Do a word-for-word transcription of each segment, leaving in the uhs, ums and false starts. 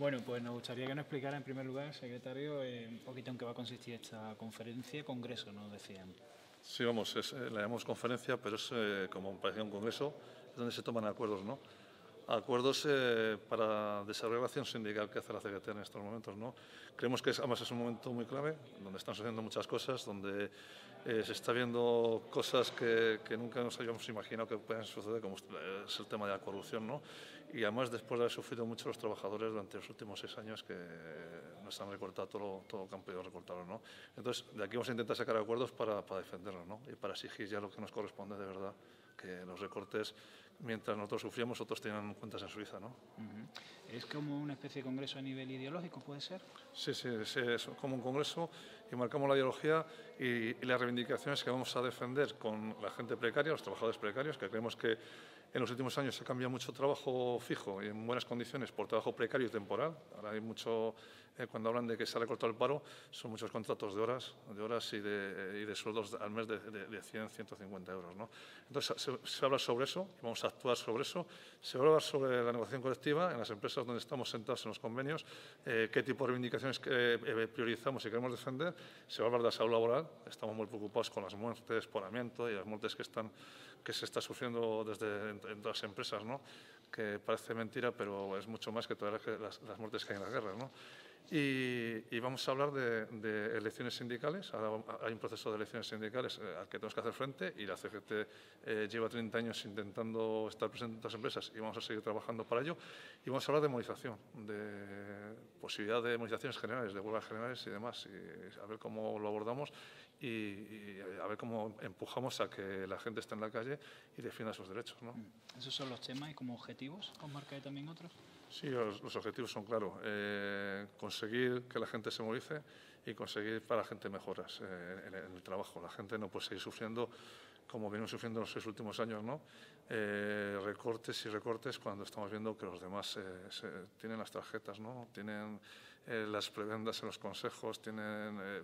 Bueno, pues nos gustaría que nos explicara en primer lugar, secretario, eh, un poquito en qué va a consistir esta conferencia, congreso, nos decían. Sí, vamos, es, eh, la llamamos conferencia, pero es eh, como parece un congreso, es donde se toman acuerdos, ¿no? Acuerdos eh, para desarrollar la acción sindical que hace la C G T en estos momentos, ¿no? Creemos que es, además es un momento muy clave, donde están sucediendo muchas cosas, donde eh, se está viendo cosas que, que nunca nos habíamos imaginado que puedan suceder, como es el tema de la corrupción, ¿no? Y además, después de haber sufrido mucho los trabajadores durante los últimos seis años, que nos han recortado todo, todo lo que han podido recortarlo, ¿no? Entonces, de aquí vamos a intentar sacar acuerdos para, para defendernos, ¿no? Y para exigir ya lo que nos corresponde de verdad, que los recortes, mientras nosotros sufríamos, otros tenían cuentas en Suiza, ¿no? Uh-huh. ¿Es como una especie de congreso a nivel ideológico, puede ser? Sí, sí, sí, es como un congreso y marcamos la ideología y, y las reivindicaciones que vamos a defender con la gente precaria, los trabajadores precarios, que creemos que en los últimos años se ha cambiado mucho trabajo fijo y en buenas condiciones por trabajo precario y temporal. Ahora hay mucho, eh, cuando hablan de que se ha recortado el paro, son muchos contratos de horas, de horas y de, y de sueldos al mes de, de, de cien, ciento cincuenta euros, ¿no? Entonces, se, se habla sobre eso y vamos a actuar sobre eso. Se va a hablar sobre la negociación colectiva en las empresas donde estamos sentados en los convenios, eh, qué tipo de reivindicaciones eh, priorizamos y queremos defender. Se va a hablar de la salud laboral. Estamos muy preocupados con las muertes por amianto y las muertes que, están, que se está sufriendo desde en, en todas las empresas, ¿no? Que parece mentira, pero es mucho más que todas las, las muertes que hay en las guerras, ¿no? Y, y vamos a hablar de, de elecciones sindicales. Ahora hay un proceso de elecciones sindicales eh, al que tenemos que hacer frente y la C G T eh, lleva treinta años intentando estar presente en estas empresas y vamos a seguir trabajando para ello. Y vamos a hablar de movilización, de posibilidad de movilizaciones generales, de huelgas generales y demás, y a ver cómo lo abordamos y, y a ver cómo empujamos a que la gente esté en la calle y defienda sus derechos, ¿no? ¿Esos son los temas y como objetivos? ¿Os marcáis también otros? Sí, los, los objetivos son claros. Eh, conseguir que la gente se movilice y conseguir para la gente mejoras eh, en, en el trabajo. La gente no puede seguir sufriendo como venimos sufriendo en los seis últimos años, ¿no? Eh, recortes y recortes cuando estamos viendo que los demás eh, se, tienen las tarjetas, ¿no? Tienen eh, las prebendas en los consejos, tienen eh,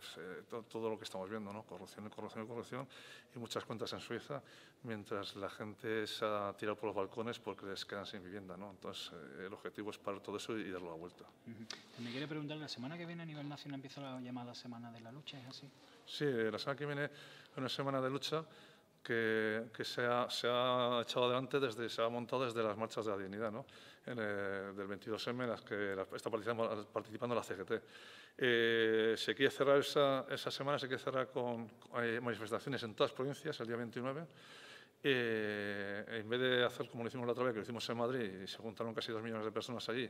todo, todo lo que estamos viendo, ¿no? Corrupción y corrupción y corrupción y muchas cuentas en Suiza, mientras la gente se ha tirado por los balcones porque les quedan sin vivienda, ¿no? Entonces, eh, el objetivo es parar todo eso y, y darlo la vuelta. Uh-huh. Me quiere preguntar, la semana que viene a nivel nacional empieza la llamada Semana de la Lucha, ¿es así? Sí, la semana que viene es una semana de lucha que, que se, ha, se ha echado adelante, desde, se ha montado desde las marchas de la dignidad, ¿no? En el, del veintidós eme, en las que la, está participando, participando la C G T. Eh, se quiere cerrar esa, esa semana, se quiere cerrar con eh, manifestaciones en todas las provincias el día veintinueve. Eh, en vez de hacer como lo hicimos la otra vez, que lo hicimos en Madrid y se juntaron casi dos millones de personas allí,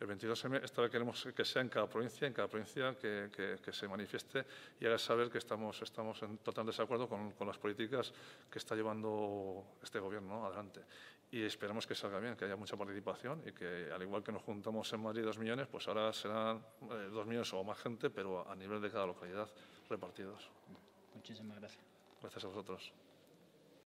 el veintidós eme, esta vez queremos que sea en cada provincia, en cada provincia que, que, que se manifieste y haga saber que estamos, estamos en total desacuerdo con, con las políticas que está llevando este gobierno adelante. Y esperamos que salga bien, que haya mucha participación y que, al igual que nos juntamos en Madrid dos millones, pues ahora serán eh, dos millones o más gente, pero a nivel de cada localidad repartidos. Muchísimas gracias. Gracias a vosotros.